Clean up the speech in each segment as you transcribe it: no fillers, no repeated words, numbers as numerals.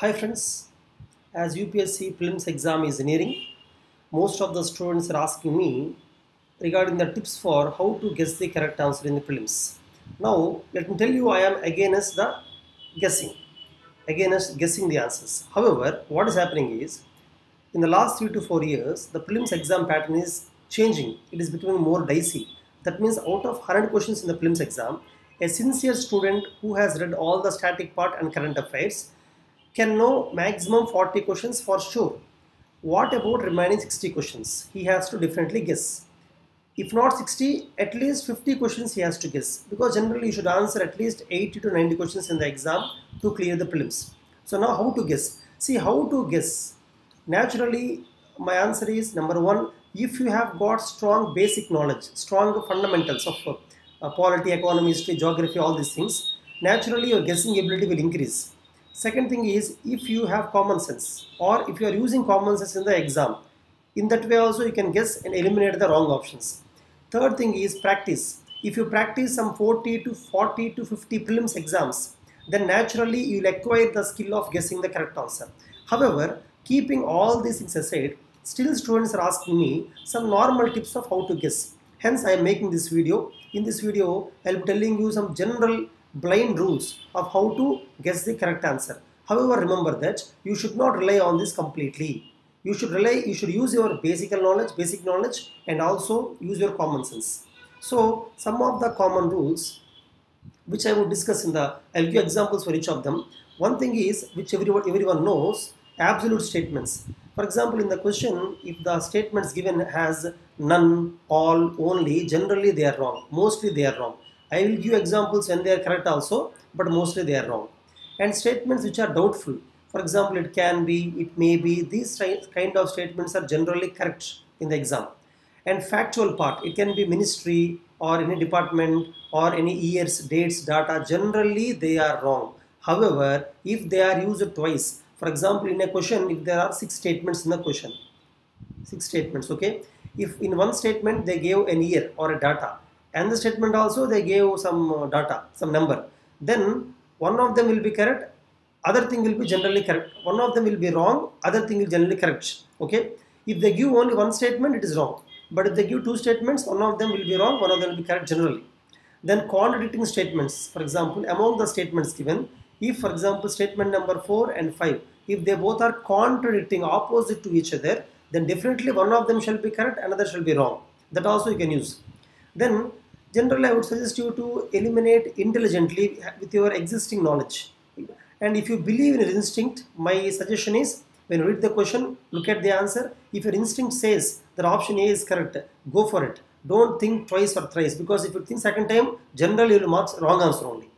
Hi friends, as UPSC prelims exam is nearing, most of the students are asking me regarding the tips for how to guess the correct answer in the prelims. Now let me tell you, I am against guessing the answers. However, what is happening is, in the last 3 to 4 years, the prelims exam pattern is changing. It is becoming more dicey. That means out of 100 questions in the prelims exam, a sincere student who has read all the static part and current affairs can know maximum 40 questions for sure. What about remaining 60 questions? He has to definitely guess. If not 60, at least 50 questions he has to guess, because generally you should answer at least 80 to 90 questions in the exam to clear the prelims. So now how to guess? See, how to guess? Naturally, my answer is number one, if you have got strong basic knowledge, strong fundamentals of polity, economy, history, geography, all these things, naturally your guessing ability will increase. Second thing is, if you have common sense, or if you are using common sense in the exam, in that way also you can guess and eliminate the wrong options. Third thing is practice. If you practice some 40 to 50 prelims exams, then naturally you will acquire the skill of guessing the correct answer. However, keeping all these things aside, still students are asking me some normal tips of how to guess. Hence I am making this video. In this video, I will be telling you some general blind rules of how to guess the correct answer. However, remember that you should not rely on this completely. You should use your basic knowledge and also use your common sense. So some of the common rules which I would discuss in the, I will give examples for each of them. One thing is, which everyone knows, absolute statements. For example, in the question, if the statements given has none, all, only, generally they are wrong. Mostly they are wrong. I will give examples when they are correct also, but mostly they are wrong. And statements which are doubtful, for example, it can be, it may be, these kind of statements are generally correct in the exam. And factual part, it can be ministry or any department or any years, dates, data, generally they are wrong. However, if they are used twice, for example, in a question, if there are 6 statements in the question, 6 statements, okay, if in one statement they gave an year or a data, and the statement also they gave some data, some number, then one of them will be correct, other thing will be generally correct. One of them will be wrong, other thing will generally correct. Okay. If they give only 1 statement, it is wrong. But if they give 2 statements, one of them will be wrong, one of them will be correct generally. Then contradicting statements, for example, among the statements given, if for example statement number 4 and 5, if they both are contradicting, opposite to each other, then definitely one of them shall be correct, another shall be wrong. That also you can use. Then generally I would suggest you to eliminate intelligently with your existing knowledge. And if you believe in your instinct, my suggestion is, when you read the question, look at the answer. If your instinct says that option A is correct, go for it. Don't think twice or thrice, because if you think second time, generally you will mark wrong answer only.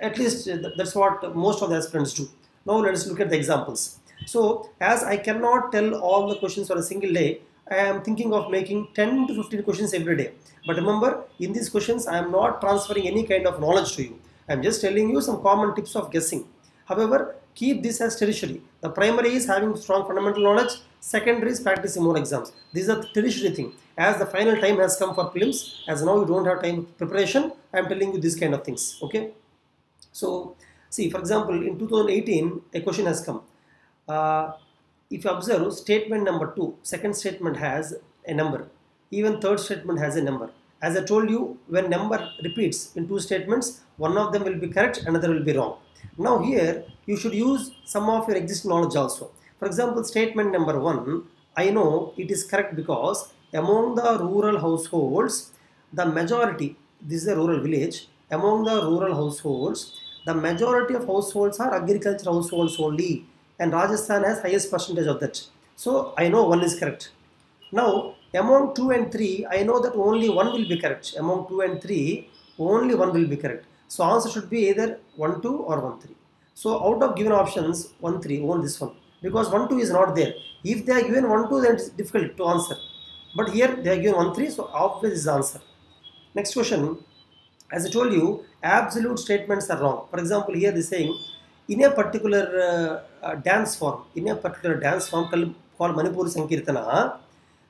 At least that's what most of the aspirants do. Now let us look at the examples. So as I cannot tell all the questions for a single day, I am thinking of making 10 to 15 questions every day. But remember, in these questions, I am not transferring any kind of knowledge to you. I am just telling you some common tips of guessing. However, keep this as tertiary. The primary is having strong fundamental knowledge. Secondary is practicing more exams. These are the tertiary thing. As the final time has come for prelims, as now you don't have time for preparation, I am telling you these kind of things. Okay. So, see, for example, in 2018, a question has come. If you observe, statement number 2, second statement has a number, even third statement has a number. As I told you, when number repeats in 2 statements, one of them will be correct, another will be wrong. Now here, you should use some of your existing knowledge also. For example, statement number 1, I know it is correct because among the rural households, the majority, this is a rural village, among the rural households, the majority of households are agricultural households only. And Rajasthan has highest percentage of that. So I know 1 is correct. Now among 2 and 3, I know that only 1 will be correct. Among 2 and 3, only 1 will be correct. So answer should be either 1, 2 or 1, 3. So out of given options, 1, 3, only this one. Because 1, 2 is not there. If they are given 1, 2, then it is difficult to answer. But here they are given 1, 3, so obvious is the answer. Next question, as I told you, absolute statements are wrong. For example, here they are saying, in a particular dance form called Manipuri Sankirtana,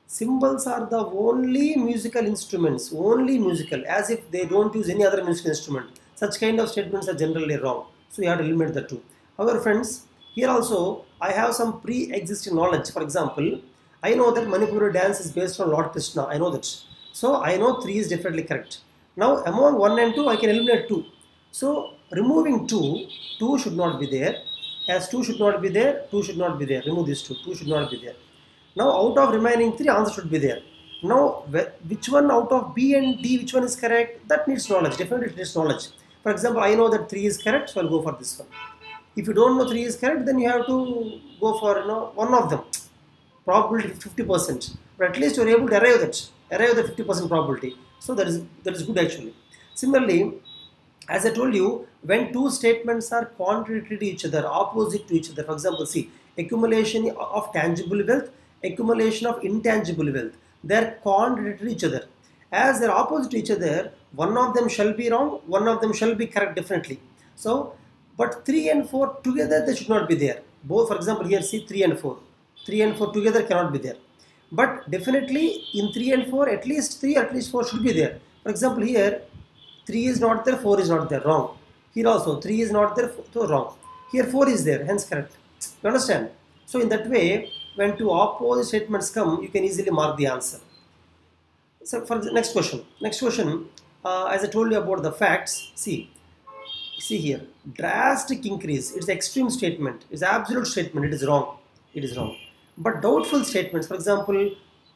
cymbals are the only musical instruments, only musical, as if they don't use any other musical instrument. Such kind of statements are generally wrong. So you have to eliminate the two. However, friends, Here also I have some pre-existing knowledge. For example, I know that Manipuri dance is based on Lord Krishna. I know that. So I know 3 is definitely correct. Now among 1 and 2 I can eliminate 2. So removing 2 should not be there, as 2 should not be there, 2 should not be there. Remove these 2 should not be there. Now out of remaining 3 answer should be there. Now which one out of B and D, which one is correct, that needs knowledge, definitely needs knowledge. For example, I know that 3 is correct, so I will go for this one. If you don't know 3 is correct, then you have to go for one of them. Probability 50%, but at least you are able to arrive that. Arrive the 50% probability. So that is good actually. Similarly, as I told you, when 2 statements are contradictory to each other, opposite to each other, for example, see, accumulation of tangible wealth, accumulation of intangible wealth, they are contradictory to each other. As they are opposite to each other, one of them shall be wrong, one of them shall be correct definitely. So, but 3 and 4 together, they should not be there. Both, for example, here see 3 and 4. 3 and 4 together cannot be there. But definitely in 3 and 4, at least 3, at least 4 should be there. For example, here 3 is not there, 4 is not there, wrong. Here also 3 is not there, 4 wrong. Here 4 is there, hence correct. You understand? So in that way, when 2 opposite statements come, you can easily mark the answer. So for the next question. Next question, as I told you about the facts, see here, drastic increase, it's extreme statement, it's absolute statement, it is wrong. It is wrong. But doubtful statements, for example,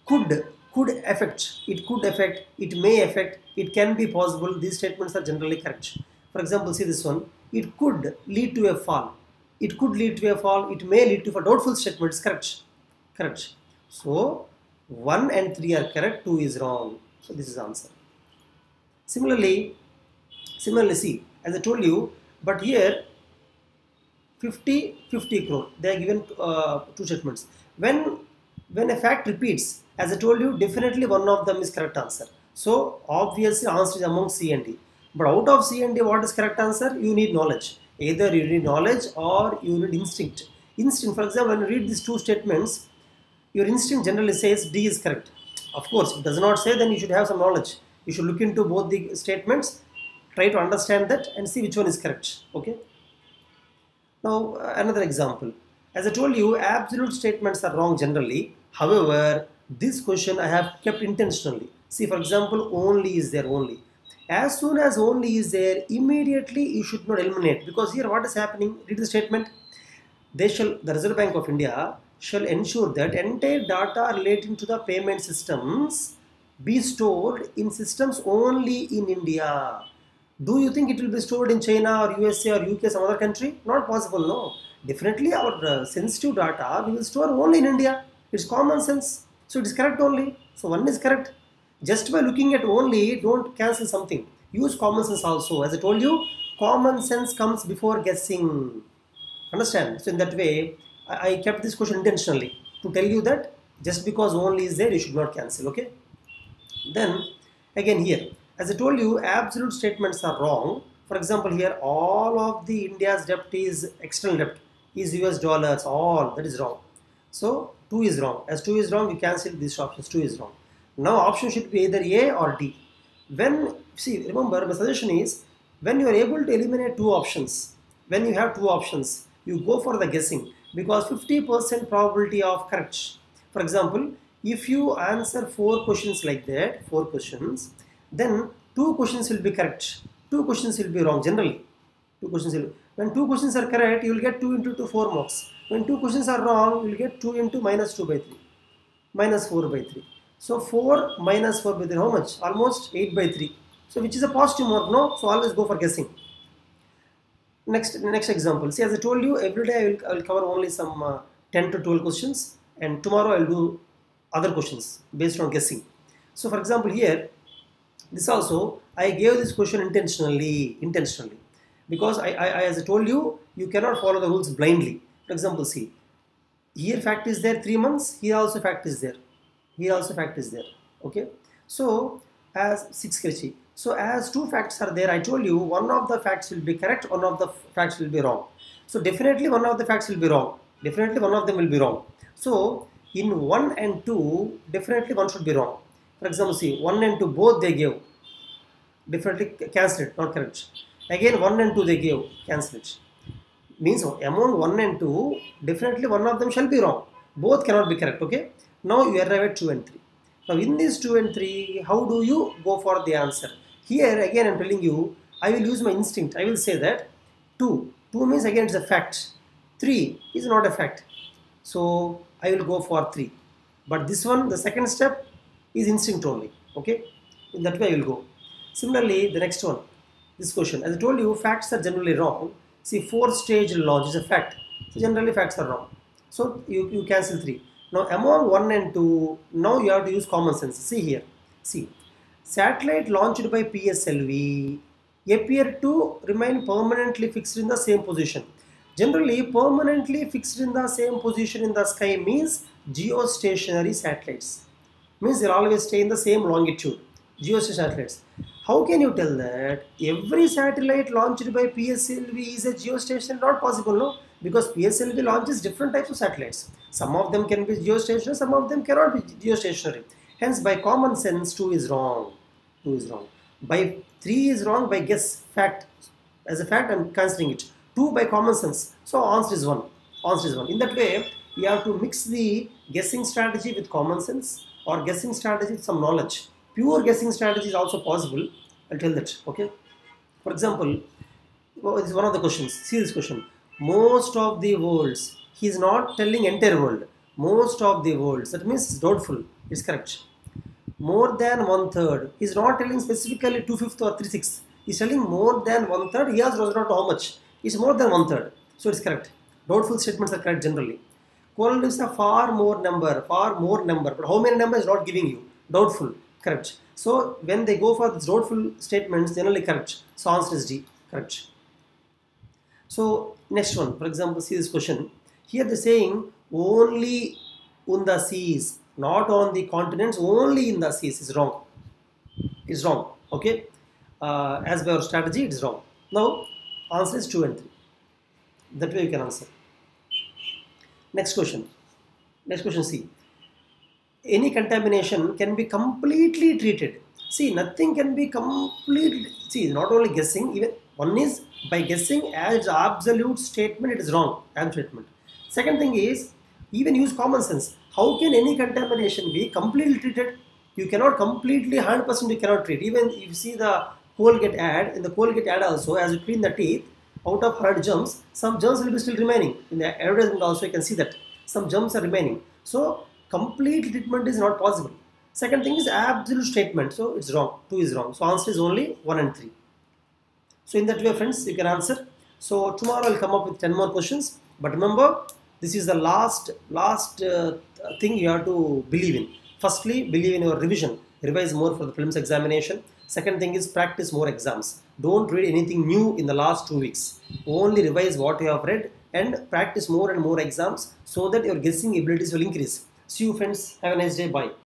could affect, it may affect, it can be possible, these statements are generally correct. For example, see this one, it could lead to a fall. It could lead to a fall, it may lead to a fall. Doubtful statements, correct. Correct. So, 1 and 3 are correct, 2 is wrong. So, this is answer. Similarly, see, as I told you, but here, 50 crore, they are given two statements. When a fact repeats, as I told you, definitely one of them is correct answer. So obviously answer is among C and D. But out of C and D, what is correct answer? You need knowledge. Either you need knowledge or you need instinct. Instinct, for example, when you read these two statements, your instinct generally says D is correct. Of course, if it does not say, then you should have some knowledge. You should look into both the statements, try to understand that and see which one is correct. Okay. Now another example, as I told you, absolute statements are wrong generally. However, this question I have kept intentionally. See, for example, only is there, only. As soon as only is there, immediately you should not eliminate, because here what is happening, read the statement. The Reserve Bank of India shall ensure that entire data relating to the payment systems be stored in systems only in India. Do you think it will be stored in China or USA or UK, some other country? Not possible, no. Definitely our sensitive data we will store only in India. It's common sense. So it is correct only. So 1 is correct. Just by looking at only, don't cancel something. Use common sense also. As I told you, common sense comes before guessing. Understand? So in that way, I kept this question intentionally to tell you that just because only is there, you should not cancel. Okay? Then again here. As I told you, absolute statements are wrong. For example, here all of the India's debt is external debt, is US dollars, all that is wrong. So 2 is wrong. As 2 is wrong, you cancel these options. 2 is wrong. Now option should be either A or D. Remember my suggestion is, when you are able to eliminate 2 options, when you have 2 options, you go for the guessing, because 50% probability of correct. For example, if you answer 4 questions like that, 4 questions, then 2 questions will be correct, 2 questions will be wrong generally. When 2 questions are correct, you will get 2 into 2, 4 marks. When 2 questions are wrong, you will get 2 into minus 2 by 3, minus 4 by 3. So 4 minus 4 by 3, how much? Almost 8 by 3. So which is a positive mark, no? So always go for guessing. Next example. See, as I told you, every day I will cover only some 10 to 12 questions, and tomorrow I will do other questions based on guessing. So for example here, this also, I gave this question intentionally, because as I told you, you cannot follow the rules blindly. For example, see, here fact is there 3 months, here also fact is there, okay. So, as 6 so as 2 facts are there, I told you, one of the facts will be correct, one of the facts will be wrong. So definitely one of the facts will be wrong, definitely one of them will be wrong. So in 1 and 2, definitely 1 should be wrong. For example, see, 1 and 2 both they gave, definitely cancel it, not correct. Again 1 and 2 they gave, cancel it. means among 1 and 2, definitely one of them shall be wrong. Both cannot be correct, okay. Now you arrive at 2 and 3. Now in this 2 and 3, how do you go for the answer? Here again I am telling you, I will use my instinct. I will say that 2 means again it's a fact. 3 is not a fact. So I will go for 3. But this one, the second step is instinct only, okay. In that way I will go. Similarly, the next one, this question. As I told you, facts are generally wrong. See, 4-stage lodge is a fact. So generally facts are wrong. So you cancel 3. Now among 1 and 2, now you have to use common sense. See here. See, satellite launched by PSLV appear to remain permanently fixed in the same position. Generally, permanently fixed in the same position in the sky means geostationary satellites. Means they'll always stay in the same longitude. Geostationary satellites. How can you tell that every satellite launched by PSLV is a geostationary? Not possible, no? Because PSLV launches different types of satellites. Some of them can be geostationary, some of them cannot be geostationary. Hence, by common sense, 2 is wrong. 2 is wrong. By 3 is wrong by guess, fact. As a fact, I am cancelling it. 2 by common sense. So answer is 1. Answer is 1. In that way, you have to mix the guessing strategy with common sense or guessing strategy with some knowledge. Pure guessing strategy is also possible. I'll tell that. Okay. For example, this is one of the questions. See this question. Most of the worlds. He is not telling entire world. Most of the worlds. That means it's doubtful. It's correct. More than 1/3. He is not telling specifically 2/5 or 3/6. He is telling more than 1/3. He has not known how much. It's more than 1/3. So it's correct. Doubtful statements are correct generally. Coral reefs are far more number. But how many number is not giving you? Doubtful. Correct. So when they go for these doubtful statements, generally correct. So answer is D. Correct. So next one. For example, see this question. Here they're saying only on the seas, not on the continents. Only in the seas is wrong. Is wrong. Okay. As per our strategy, it is wrong. Now answer is 2 and 3. That way you can answer. Next question. Next question C. Any contamination can be completely treated. See, nothing can be completely. See, not only guessing, even one is by guessing as absolute statement, it is wrong. Absolute statement. Second thing is, even use common sense. How can any contamination be completely treated? You cannot completely 100% you cannot treat. Even if you see the Colgate ad, in the Colgate ad also, as you clean the teeth, out of 100 germs, some germs will be still remaining. In the advertisement also, you can see that some germs are remaining. So complete treatment is not possible. Second thing is absolute statement. So it's wrong. 2 is wrong. So answer is only 1 and 3. So in that way, friends, you can answer. So tomorrow I'll come up with 10 more questions. But remember, this is the last thing you have to believe in. Firstly, believe in your revision. Revise more for the prelims examination. Second thing is practice more exams. Don't read anything new in the last 2 weeks. Only revise what you have read and practice more and more exams so that your guessing abilities will increase. See you friends. Have a nice day. Bye.